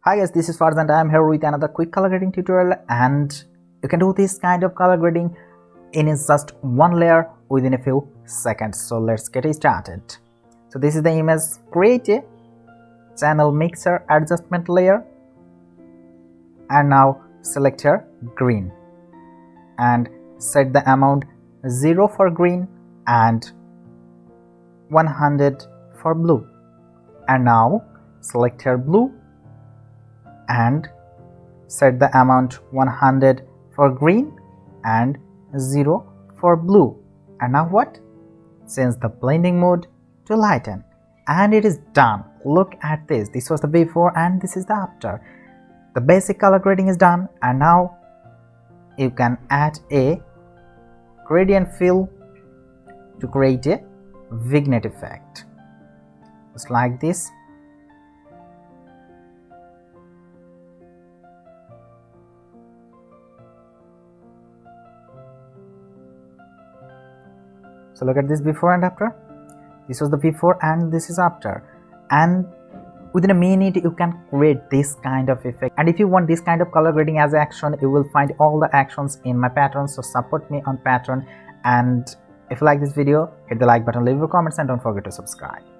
Hi guys, this is Farzan. I am here with another quick color grading tutorial, and you can do this kind of color grading in just one layer within a few seconds. So let's get started. So this is the image. Create a channel mixer adjustment layer, and now select here green and set the amount 0 for green and 100 for blue. And now select here blue and set the amount 100 for green and 0 for blue. And now what? Change the blending mode to lighten, and it is done. Look at this. This was the before and this is the after. The basic color grading is done, and now you can add a gradient fill to create a vignette effect, just like this. So look at this before and after. This was the before and this is after, and within a minute you can create this kind of effect. And if you want this kind of color grading as action, you will find all the actions in my Patreon, so support me on Patreon. And if you like this video, hit the like button, leave your comments, and don't forget to subscribe.